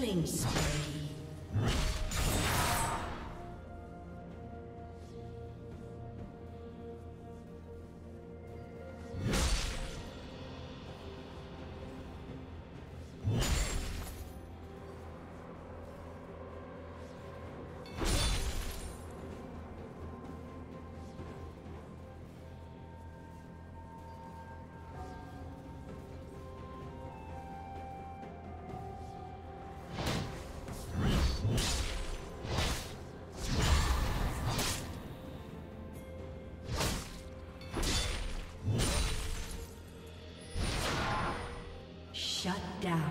Killing spree. Shut down.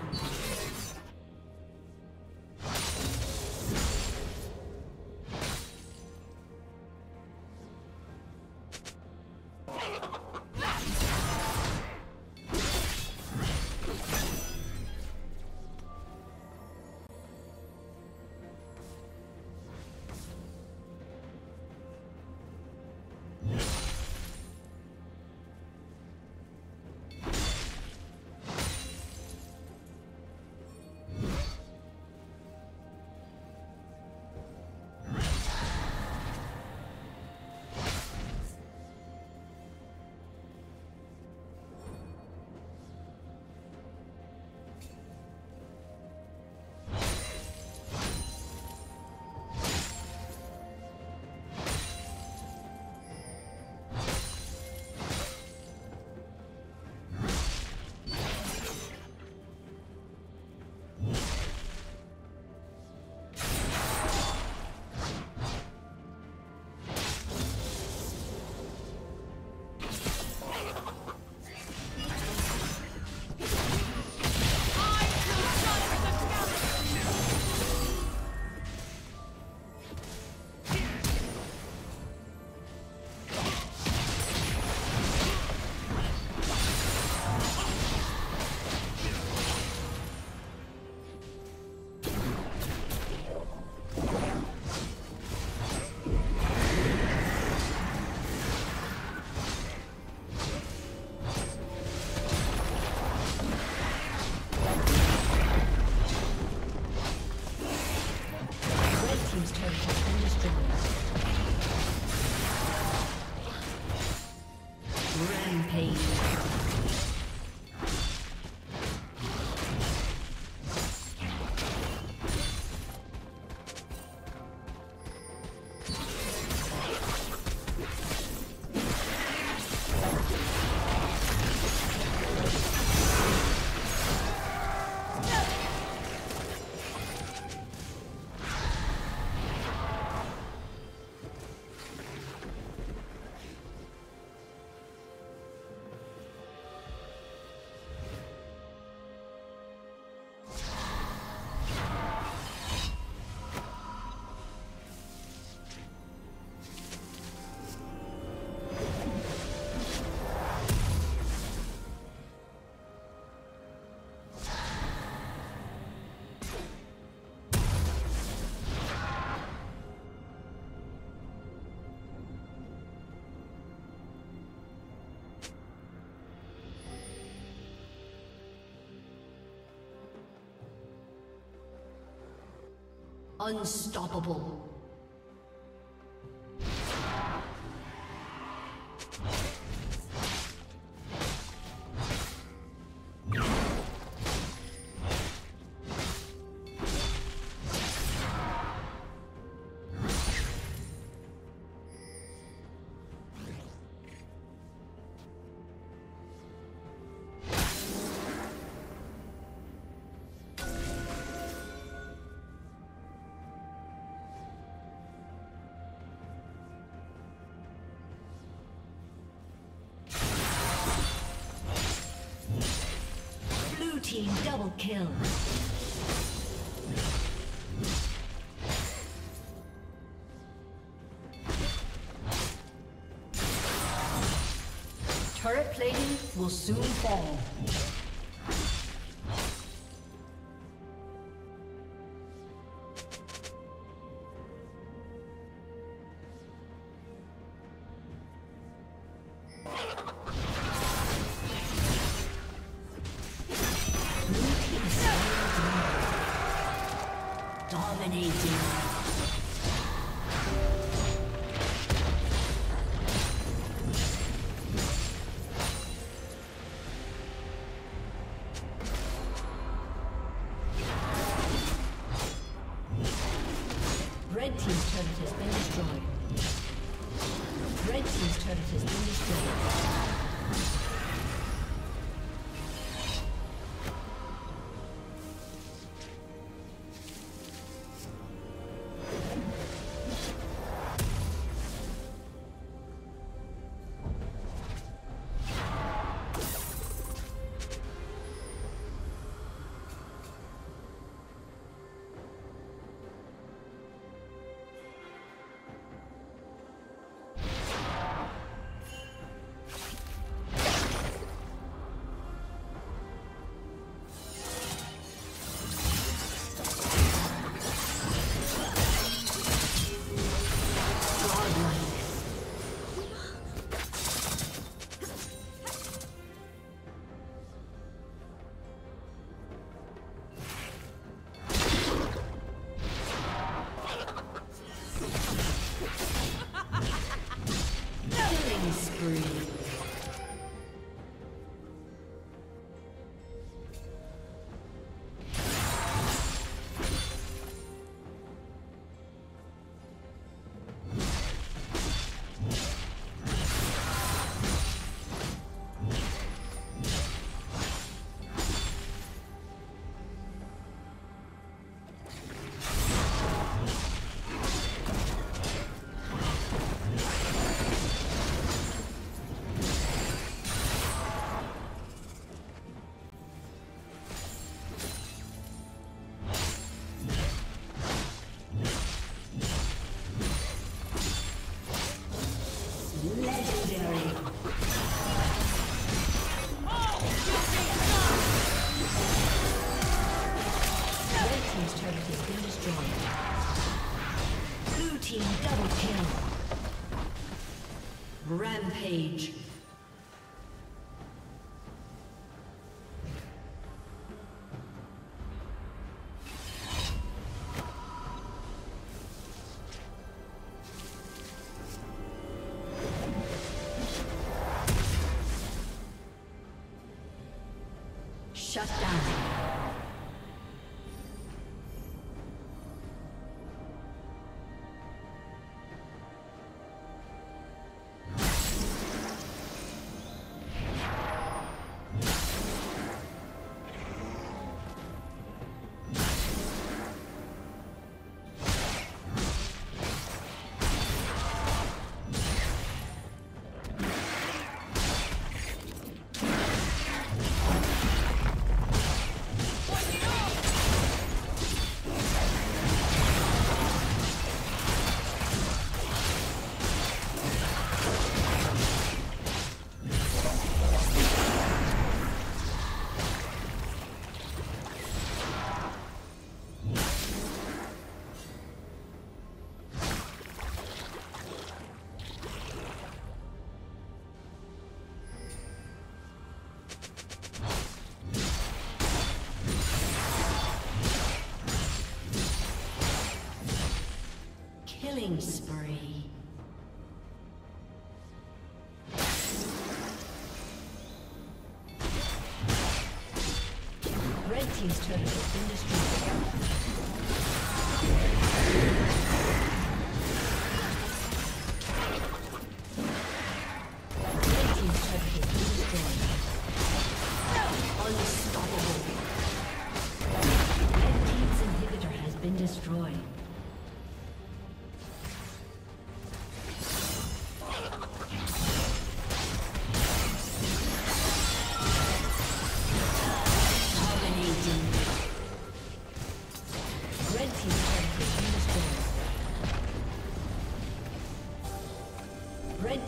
Unstoppable. Double kill. Turret plating will soon fall. Dominating. Page. Shut down. Killing spree. Red team's turret has been destroyed. Red team's turret has been destroyed. Unstoppable. Red team's inhibitor has been destroyed.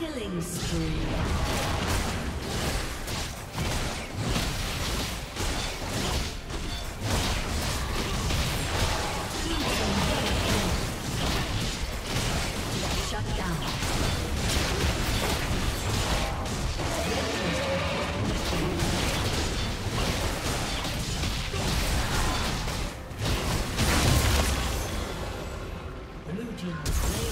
Killing spree. Blue team.